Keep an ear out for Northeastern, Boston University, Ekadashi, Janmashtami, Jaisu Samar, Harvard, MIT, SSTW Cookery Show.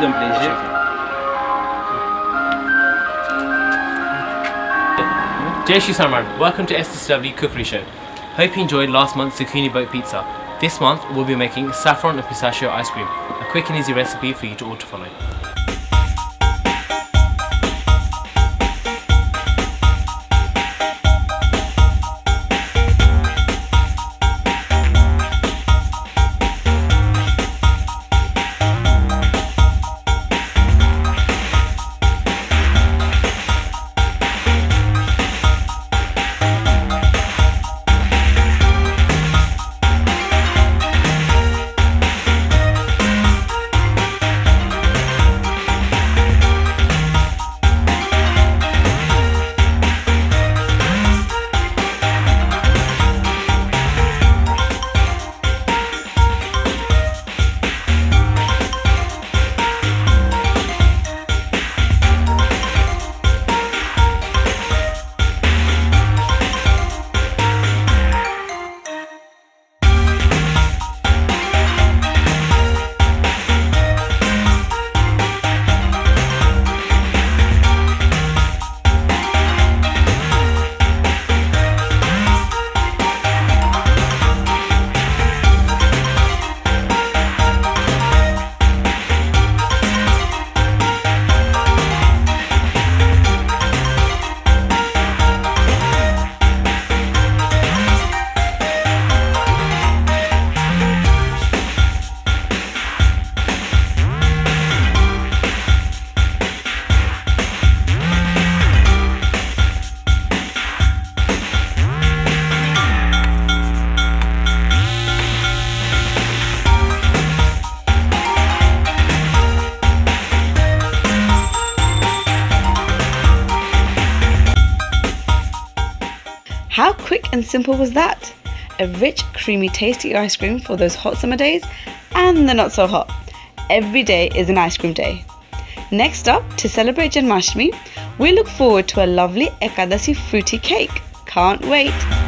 them, please. Yeah? Okay. Jaisu Samar, welcome to SSTW Cookery Show. Hope you enjoyed last month's zucchini boat pizza. This month we'll be making saffron and pistachio ice cream, a quick and easy recipe for you to all to follow. How quick and simple was that? A rich, creamy, tasty ice cream for those hot summer days and the not so hot. Every day is an ice cream day. Next up, to celebrate Janmashtami, we look forward to a lovely Ekadashi fruity cake. Can't wait!